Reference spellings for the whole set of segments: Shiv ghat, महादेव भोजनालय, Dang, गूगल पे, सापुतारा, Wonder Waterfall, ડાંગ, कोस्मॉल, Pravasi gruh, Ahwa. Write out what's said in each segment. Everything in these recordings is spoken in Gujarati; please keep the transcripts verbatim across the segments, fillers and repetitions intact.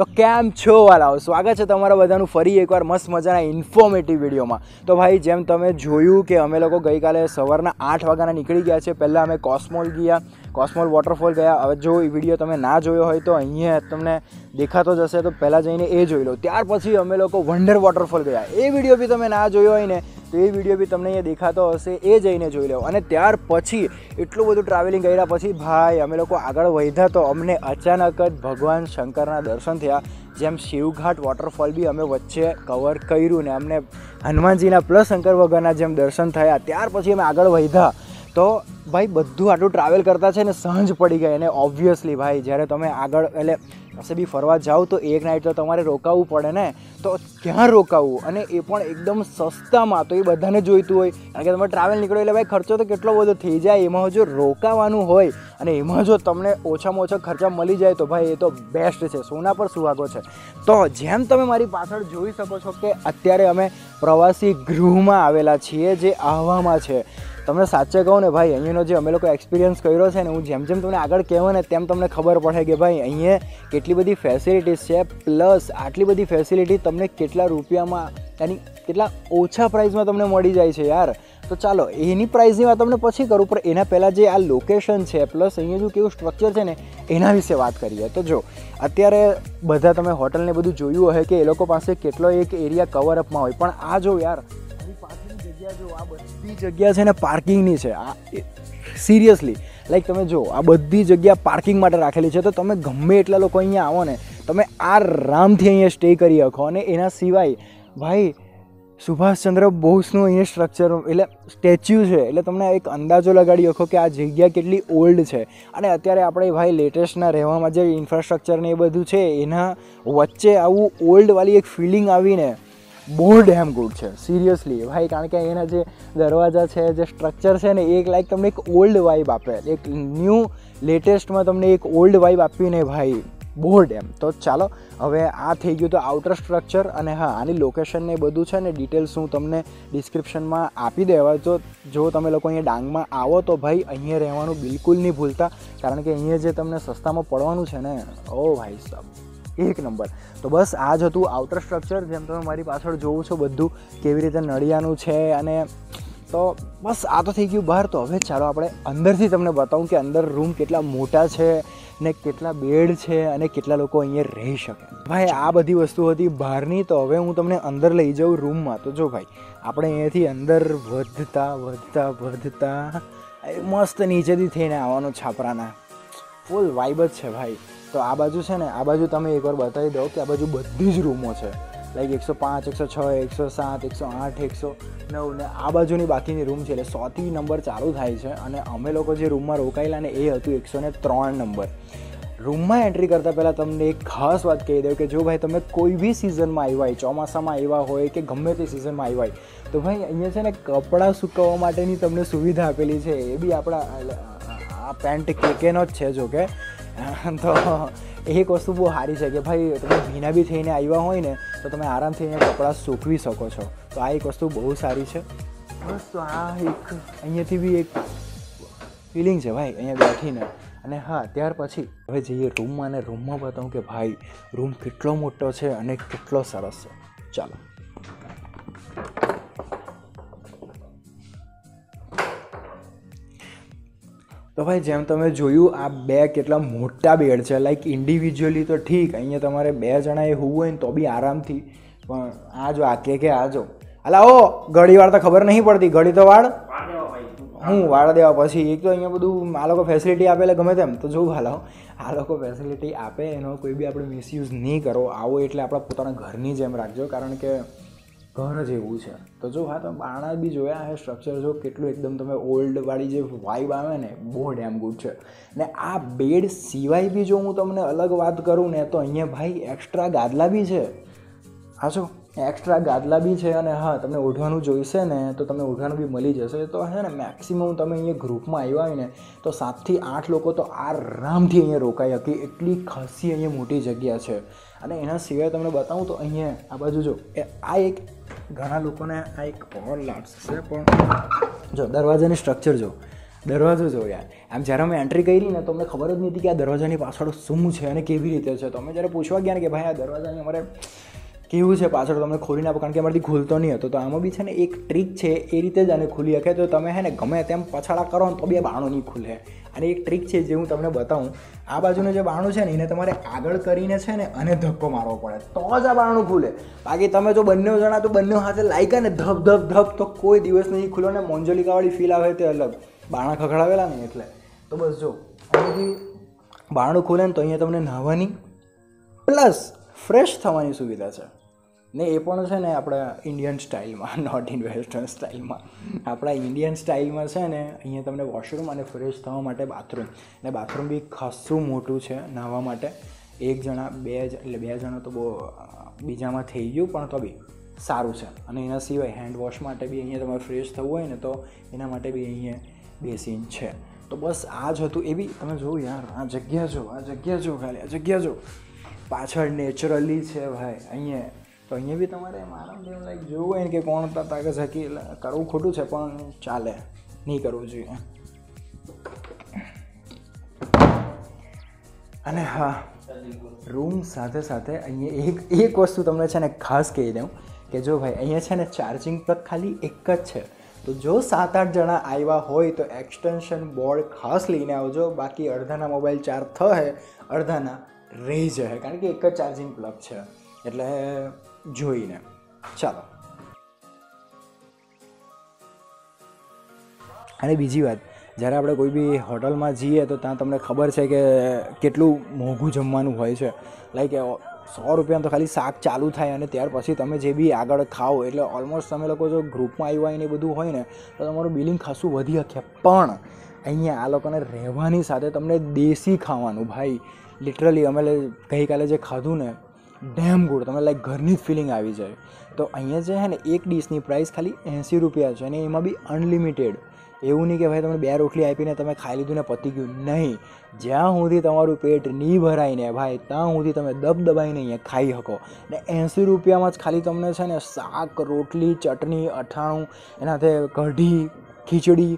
तो केम छो वालाओ स्वागत है तमारा बधानु फरी एकवार मस्त मजाना इन्फॉर्मेटिव वीडियो में। तो भाई जेम तमे जोयुं के अमे लोको गई काले सवारना आठ वाग्याना निकली गया छे। पहला अमे कोस्मॉल गया, कोस्मॉल वॉटरफॉल गया। हवे जो विडियो तमे ना जोयो होय तो अहींया तमने देखातो जशे तो पहला जईने ए जोई लो। त्यार पछी अमे लोको वंडर वॉटरफॉल गया, ए विडियो भी तमे ना जोयो होय ने तो ये विडियो भी तमने ये देखाता हशे, ए जईने जोई लो। अने त्यार पछी एटलुं बधुं ट्रावेलिंग कर्या पछी भाई अमे लोको आगळ वध्या तो अमने अचानक ज भगवान शंकरना दर्शन थया। जेम शिव घाट वॉटरफॉल भी अमे वच्चे कवर कर्युं ने अमने हनुमानजीना प्लस शंकर भगवानना जेम दर्शन थया त्यार पछी अमे आगळ वध्या। तो भाई बधुं आटलुं ट्रावेल करता छे ने सांज पड़ी गई ने ऑब्वियसली भाई ज्यारे तमे आगळ एटले कशे बी फरवा जाओ तो एक नाइट तो तमारे रोकावू पड़े ने। तो क्या रोकावू अने ए पण एकदम सस्ता में, तो ये बधाने जोईतुं होय कारण के तमे ट्रावेल निकळो एटले भाई खर्चो तो केटलो बधो थई जाय। एमां जो रोकावानुं होय अने एमां जो तमने ओछामां ओछो खर्चा मळी जाय तो भाई ए तो बेस्ट छे, सोना पर सुहागो छे। तो जेम तमे मारी पाछळ जोई शको छो के अत्यारे अमे प्रवासी गृहमां आवेला छीए जे आह्वामां छे। तमने साचे कहूँ ने भाई अहींनो जे अमे लोको एक्सपीरियंस कर्यो छे ने हूँ जेम जेम तमने आगळ कहेवां ने तेम तमने खबर पड़े कि भाई अहींया केटली बधी फेसिलिटीज छे प्लस आटली बधी फेसिलिटी तमने केटला रूपियामां यानी केटला ओछा प्राइसमां तमने मळी जाय छे यार। तो चलो एनी प्राइसनी वात तमने पछी करूँ पर एना पहला जे आ लोकेशन है प्लस अहींया जो केवुं स्ट्रक्चर है ने एना विषे बात करिए। तो जो अत्यारे बधा तमे होटल ने बधुं जोयुं हशे के ए लोको पासे केटलो एक एरिया कवरअप में होय पण आ जो यार जो आ बधी जगह है पार्किंग सीरियसली लाइक तमे जो आ बधी जगह पार्किंग माटे राखेली है। तो तमे गमे एटला लोको अहींया आवो ने तमे आरामथी अहींया स्टे करी शको। अने एना सिवाय भाई सुभाषचंद्र बोसनुं अहींया स्ट्रक्चर एटले स्टेच्यू है एटले तमने एक अंदाजो लगाड़ी शको कि आ जग्या केटली ओल्ड है। अने अत्यारे आपणे भाई लेटेस्टना रहेवामां जे इन्फ्रास्ट्रक्चर ने ए बधुं छे एना वच्चे आवुं ओल्ड वाली एक फीलिंग आवीने बहुत डैम गुड है सीरियसली भाई कारण के एना जे दरवाजा है जे स्ट्रक्चर है ने एक लाइक तमने एक ओल्ड वाइब आपे, एक न्यू लेटेस्ट में तमने एक ओल्ड वाइब आपी ने भाई बहुत एम। तो चलो हवे आ थी गयु तो आउटर स्ट्रक्चर। अने हाँ आनी लोकेशन ने बधुं छे ने डिटेल्स हूँ तमने डिस्क्रिप्शन में आपी देवा। तो जो तमे लोको अहींया डांग में आवो तो भाई अहींया रहेवानुं बिल्कुल नहीं भूलता कारण के अहींया जे तमने सस्तामां पड़वानुं छे ने ओ भाई साहब एक नंबर। तो बस आज हतुं आउटर स्ट्रक्चर जेम तमे मारी पाछळ जोवो छो बधुं केवी रीते नळियानुं छे। अने तो बस आ तो थई गयुं बहार। तो हवे चालो आपणे अंदरथी तमने बतावुं के अंदर रूम केटला मोटा छे ने केटला बेड छे अने केटला लोको अहींया रही शके। भाई आ बधी वस्तु हती बहारनी। तो हवे हुं तमने अंदर लई जाऊं रूम में। तो जो भाई आपणे अहींयाथी अंदर वधता वधता वधता मस्त नीचेथी थईने आववानुं छापराना फूल वाइब ज छे भाई। तो आ बाजू है आ बाजू तमे एक बार बताई दो कि आ बाजू बधी ज रूमों है लाइक एक सौ पांच एक सौ छ एक सौ सात एक सौ आठ एक सौ नौ ने आ बाजूनी बाकीनी रूम है सौ थी नंबर चालू थाय छे। अने अमे लोको जे रूम में रोकायेला ने ए हतुं एक सौ ने त्रण नंबर। रूम में एंट्री करता पहला तमने एक खास बात कही दऊं कि जो भाई तमे कोई भी सीजन में आव्या होय चोमासा में आव्या होय के गमे ते सीजन में आव्या होय तो भाई अहींया छे ने कपड़ा सुकववा माटेनी तमने सुविधा आपेली छे। ए बी आपड़ा आ पेंट केकेनो ज छे जो के तो एक वस्तु बहुत सारी है कि भाई तब भीना भी थी आया होने तो तब आराम थी कपड़ा सूकवी सको। तो आ एक वस्तु बहुत सारी है बस। तो आ एक अँ भी एक फीलिंग है भाई अँ बैठी ने। अने हाँ त्यार पछी हवे जईए रूम में ने रूम में बताऊँ कि भाई रूम केटलो मोटो है अने केटलो सरस है। चलो तो भाई जेम तमे जोयुं आ बे केटला मोटा बेड है लाइक इंडिविज्युअली तो ठीक अहींया तमारे बे जणाए होवुं होय तो बी आरामथी पण आ जो आके के आ जो अला ओ घड़ी वार तो खबर नहीं पड़ती घड़ी तो वाड़ हूँ वाड़ देवा पछी एक तो अहींया बधुं आ लोको फेसिलिटी आपे एटले गमे तेम। तो जो हालाओ आ लोको फेसिलिटी आपे एनो कोई बी आपणे मिसयूज नहीं करो। आवो एटले आपणा पोताना घरनी जेम राखजो कारण के घर ज एवुं छे। तो जो हाँ तो बाणा बी जोया है स्ट्रक्चर जो केटलुं एकदम तमे ओल्ड वाली जो वाइब आवे ने बहुत एम गुड छे। ने आ बेड सिवाय बी जो हूँ तमने अलग बात करूँ ने तो अहींया भाई एक्स्ट्रा गादला बी छे। हाँ जो एक्स्ट्रा गादला बी छे अने हाँ तमने ओढ़वानुं जोईशे ने तो तमने ओढ़वानुं बी मळी जशे। तो है ने मेक्सिमम तमे अहींया ग्रुपमां आव्या होय ने तो सात थी आठ लोको तो आरामथी अहींया रोकाई शके एटली खासी अहींया मोटी जग्या छे। अने एना सिवाय तमने बताऊँ तो अहींया आ बाजू जो आ एक घणा लोकोने आ एक और लाट्स छे पण जो दरवाजानी स्ट्रक्चर जो દરવાજો જોયા. આમ જ્યારે અમે એન્ટ્રી કરી ને તો અમને ખબર જ નહીં હતી કે આ દરવાજાની પાછળ શું છે અને કેવી રીતે છે. તો અમે જ્યારે પૂછવા ગયા ને કે ભાઈ આ દરવાજાની અમારે કેવું છે પાછળ, તમને ખોલીને આપો, કારણ કે અમારાથી ખોલતો નહીં હતો. તો આમાં બી છે ને એક ટ્રીક છે, એ રીતે જ આને ખુલી શકે. તો તમે હે ને ગમે તેમ પછાડા કરો ને તો બી આ બાણું નહીં ખુલે. અને એક ટ્રીક છે જે હું તમને બતાવું, આ બાજુનું જે બાણું છે ને એને તમારે આગળ કરીને છે ને અને ધક્કો મારવો પડે તો જ આ બાણું ખુલે. બાકી તમે જો બંને જણા તો બંને હાથે લાગ્યા ને ધબ ધબ ધબ તો કોઈ દિવસ નહીં ખુલ્યો ને મોંજોલિકાવાળી ફીલ આવે તે અલગ. બાણા ખખડાવેલા ને એટલે તો બસ જો અહીંથી બાણું ખુલે ને તો અહીંયા તમને નાહવાની પ્લસ ફ્રેશ થવાની સુવિધા છે ને. એ પણ છે ને આપણા ઇન્ડિયન સ્ટાઇલમાં, નોટ ઇન વેસ્ટર્ન સ્ટાઇલમાં, આપણા ઇન્ડિયન સ્ટાઇલમાં છે ને અહીંયા તમને વોશરૂમ અને ફ્રેશ થવા માટે બાથરૂમ, ને બાથરૂમ બી ખાસું મોટું છે નાહવા માટે. એક જણા બે જ એટલે બે જણા તો બહુ બીજામાં થઈ ગયું, પણ તો બી સારું છે. અને એના સિવાય હેન્ડવોશ માટે બી અહીંયા તમારે ફ્રેશ થવું હોય ને તો એના માટે બી અહીંયા બેસિન છે. તો બસ આ જ હતું. એ બી તમે જોયું યાર, આ જગ્યા જો, આ જગ્યા જો, ખાલી આ જગ્યા જો, પાછળ નેચરલી છે ભાઈ અહીંયા. તો અહીંયા બી તમારે આરામદેવ લાઈક જોવું હોય ને કે કોણ તાકાત હકી કરવું ખોટું છે પણ ચાલે, નહીં કરવું જોઈએ. અને હા, રૂમ સાથે સાથે અહીંયા એક એક વસ્તુ તમને છે ને ખાસ કહી દઉં કે જો ભાઈ અહીંયા છે ને ચાર્જિંગ પ્લગ ખાલી એક જ છે. તો જો સાત આઠ જણા આવ્યા હોય તો એક્સટેન્શન બોર્ડ ખાસ લઈને આવજો, બાકી અડધાના મોબાઈલ ચાર્જ થશે, અડધાના રહી જશે, કારણ કે એક જ ચાર્જિંગ પ્લગ છે. એટલે જોઈને ચાલો. અને બીજી વાત, જ્યારે આપણે કોઈ બી હોટલમાં જઈએ તો ત્યાં તમને ખબર છે કે કેટલું મોંઘું જમવાનું હોય છે. લાઈક સો રૂપિયામાં તો ખાલી શાક ચાલુ થાય, અને ત્યાર પછી તમે જે બી આગળ ખાઓ, એટલે ઓલમોસ્ટ તમે લોકો જો ગ્રુપમાં આવ્યા હોય ને એ બધું હોય ને તો તમારું બિલિંગ ખાસું વધી શકે. પણ અહીંયા આ લોકોને રહેવાની સાથે તમને દેશી ખાવાનું, ભાઈ લિટરલી અમે ગઈકાલે જે ખાધું ને ડેમ ગુડ, તમને લાઈક ઘરની જ ફિલિંગ આવી જાય. તો અહીંયા જે છે ને એક ડીશની પ્રાઇસ ખાલી એંસી રૂપિયા છે, અને એમાં બી અનલિમિટેડ. એવું નહીં કે ભાઈ તમને બે રોટલી આપીને તમે ખાઈ લીધું ને પતી ગયું, નહીં. જ્યાં સુધી તમારું પેટ નહીં ભરાઈને ભાઈ ત્યાં સુધી તમે દબ દબાઈને અહીંયા ખાઈ શકો. ને એંસી રૂપિયામાં જ ખાલી તમને છે ને શાક, રોટલી, ચટણી, અથાણું, એનાથી કઢી, ખીચડી,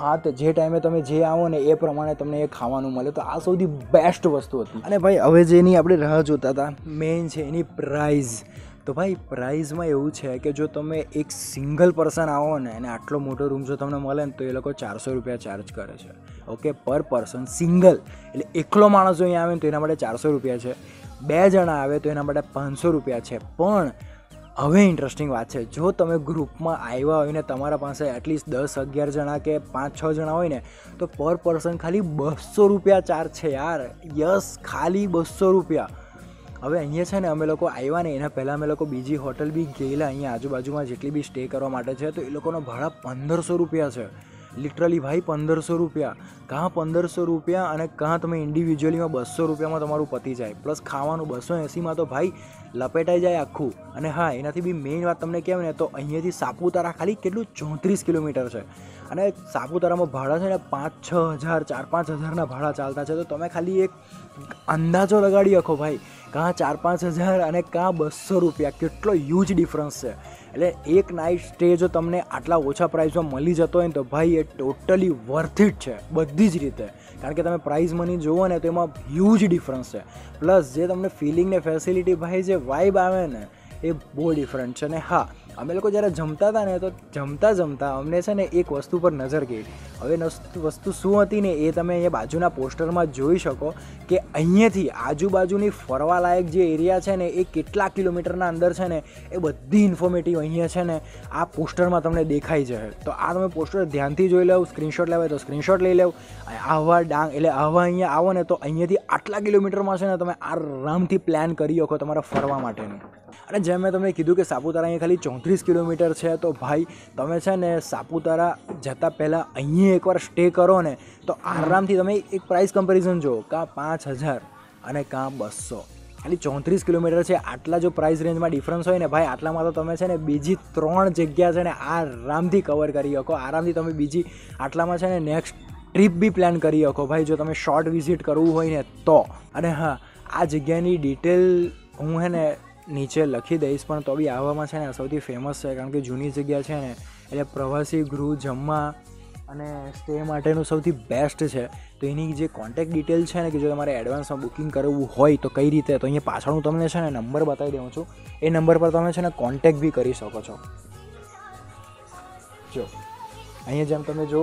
ભાત, જે ટાઈમે તમે જે આવો ને એ પ્રમાણે તમને એ ખાવાનું મળે. તો આ સૌથી બેસ્ટ વસ્તુ હતી. અને ભાઈ હવે જેની આપણે રાહ જોતા હતા મેઇન છે એની પ્રાઇઝ. તો ભાઈ પ્રાઇઝમાં એવું છે કે જો તમે એક સિંગલ પર્સન આવો ને અને આટલો મોટો રૂમ જો તમને મળે ને તો એ લોકો ચારસો રૂપિયા ચાર્જ કરે છે. ઓકે, પર પર્સન સિંગલ, એટલે એકલો માણસ જો અહીંયા આવે ને તો એના માટે ચારસો રૂપિયા છે, બે જણા આવે તો એના માટે પાંચસો રૂપિયા છે. પણ હવે ઇન્ટરેસ્ટિંગ વાત છે, જો તમે ગ્રુપમાં આવ્યા હોય ને તમારા પાસે એટલીસ્ટ દસ અગિયાર જણા કે પાંચ છ જણા હોય ને તો પર પર્સન ખાલી બસો રૂપિયા ચાર્જ છે યાર. યસ, ખાલી બસો રૂપિયા. હવે અહીંયા છે ને અમે લોકો આવ્યા ને એના પહેલાં અમે લોકો બીજી હોટલ બી ગયેલા અહીંયા આજુબાજુમાં જેટલી બી સ્ટે કરવા માટે છે, તો એ લોકોનો ભાડા પંદરસો રૂપિયા છે. લિટરલી ભાઈ પંદરસો રૂપિયા, કાં પંદરસો રૂપિયા અને કાં તમે ઇન્ડિવિજ્યુઅલીમાં બસો રૂપિયામાં તમારું પતી જાય, પ્લસ ખાવાનું બસો એંસીમાં તો ભાઈ લપેટાઈ જાય આખું. અને હા, એનાથી બી મેઇન વાત તમને કહેવાય ને તો અહીંયાથી સાપુતારા ખાલી કેટલું ચોત્રીસ કિલોમીટર છે, અને સાપુતારામાં ભાડા છે ને પાંચ છ હજાર ચાર પાંચ હજારના ભાડા ચાલતા છે. તો તમે ખાલી એક અંદાજો લગાડી શકો ભાઈ, કાં ચાર પાંચ હજાર અને કાં બસો રૂપિયા, કેટલો હ્યુજ ડિફરન્સ છે. એટલે એક નાઇટ સ્ટે જો તમને આટલા ઓછા પ્રાઇસમાં મળી જતો હોય ને તો ભાઈ એ ટોટલી વર્થ ઇટ છે બધી જ રીતે, કારણ કે તમે પ્રાઇઝ મની જુઓ ને તો એમાં હ્યુજ ડિફરન્સ છે. પ્લસ જે તમને ફિલિંગ ને ફેસિલિટી ભાઈ જે વાઇબ આવે ને એ બહુ ડિફરન્ટ છે. ને હા, અમે લોકો જ્યારે જમતા હતા ને તો જમતા જમતા અમને છે ને એક વસ્તુ પર નજર ગઈ. હવે વસ્તુ શું હતી ને એ તમે અહીંયા બાજુના પોસ્ટરમાં જોઈ શકો કે અહીંયાથી આજુબાજુની ફરવાલાયક જે એરિયા છે ને એ કેટલા કિલોમીટરના અંદર છે ને એ બધી ઇન્ફોર્મેટિવ અહીંયા છે ને આ પોસ્ટરમાં તમને દેખાઈ જશે. તો આ તમે પોસ્ટર ધ્યાનથી જોઈ લેવું, સ્ક્રીનશોટ લેવાય તો સ્ક્રીનશોટ લઈ લેવું. આહવા ડાંગ, એટલે આહવા અહીંયા આવો ને તો અહીંયાથી આટલા કિલોમીટરમાં છે ને તમે આરામથી પ્લાન કરી શકો તમારા ફરવા માટેનું. અને જેમ મેં તમને કીધું કે સાપુતારા અહીંયા ખાલી ચોત્રીસ કિલોમીટર છે, તો ભાઈ તમે છે ને સાપુતારા જતાં પહેલાં અહીંયા એકવાર સ્ટે કરો ને તો આરામથી તમે એક પ્રાઇસ કમ્પેરિઝન જુઓ, કાં પાંચ હજાર અને કાં બસો. ખાલી ચોત્રીસ કિલોમીટર છે, આટલા જો પ્રાઇસ રેન્જમાં ડિફરન્સ હોય ને ભાઈ આટલામાં તો તમે છે ને બીજી ત્રણ જગ્યા છે ને આરામથી કવર કરી શકો. આરામથી તમે બીજી આટલામાં છે ને નેક્સ્ટ ટ્રીપ બી પ્લાન કરી શકો ભાઈ, જો તમે શોર્ટ વિઝિટ કરવું હોય ને તો. અને હા, આ જગ્યાની ડિટેલ હું હે ને નીચે લખી દઈશ, પણ તો બી આહવામાં છે ને સૌથી ફેમસ છે, કારણ કે જૂની જગ્યા છે ને એટલે પ્રવાસી ગૃહ જમવા અને સ્ટે માટેનું સૌથી બેસ્ટ છે. તો એની જે કોન્ટેક્ટ ડિટેલ છે ને કે જો તમારે એડવાન્સમાં બુકિંગ કરવું હોય તો કઈ રીતે, તો અહીંયા પાછળ હું તમને છે ને નંબર બતાવી દઉં છું. એ નંબર પર તમે છે ને કોન્ટેક્ટ બી કરી શકો છો. જો અહીંયા જેમ તમે જો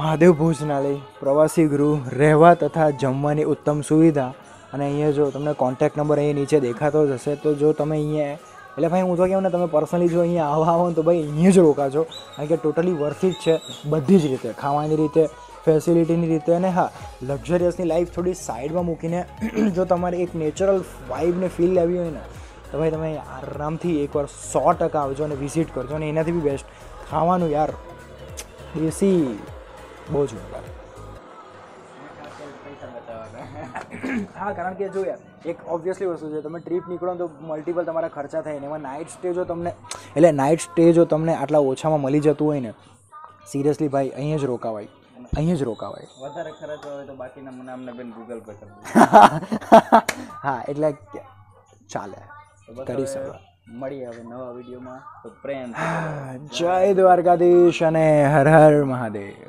મહાદેવ ભોજનાલય, પ્રવાસી ગૃહ, રહેવા તથા જમવાની ઉત્તમ સુવિધા, અને અહીંયા જો તમને કોન્ટેક્ટ નંબર અહીંયા નીચે દેખાતો જ હશે. તો જો તમે અહીંયા, એટલે ભાઈ હું તો કહું ને તમે પર્સનલી જો અહીંયા આવવા આવો ને તો ભાઈ અહીંયા જ રોકાજો, કારણ કે ટોટલી વર્થિત છે બધી જ રીતે, ખાવાની રીતે, ફેસિલિટીની રીતે. અને હા, લક્ઝરિયસની લાઈફ થોડી સાઈડમાં મૂકીને જો તમારે એક નેચરલ વાઇબને ફીલ લેવી હોય ને તો ભાઈ તમે આરામથી એકવાર સો ટકા આવજો અને વિઝિટ કરજો. અને એનાથી બી બેસ્ટ ખાવાનું યાર, એસી બહુ જ મજા. हाँ, कारण के जो यार एक ऑब्वियसली वस्तु है, तब ट्रीप निकलो तो मल्टीपल तमारा खर्चा थे ने, नाइट स्टे जो तमने एटले नाइट स्टे जो तमने आटला ओछा में मली जतुं होय ने, सीरियसली भाई अहीं ज रोकावाय, अहीं ज रोकावाय. वधारे खर्चो होय तो बाकीना मने आमने बेन गूगल पे कर दे. हाँ, एटले चाले करी शकाय. मळीए हवे नवा विडियोमां. तो प्रेम, जय द्वारकाधीश, हर हर महादेव.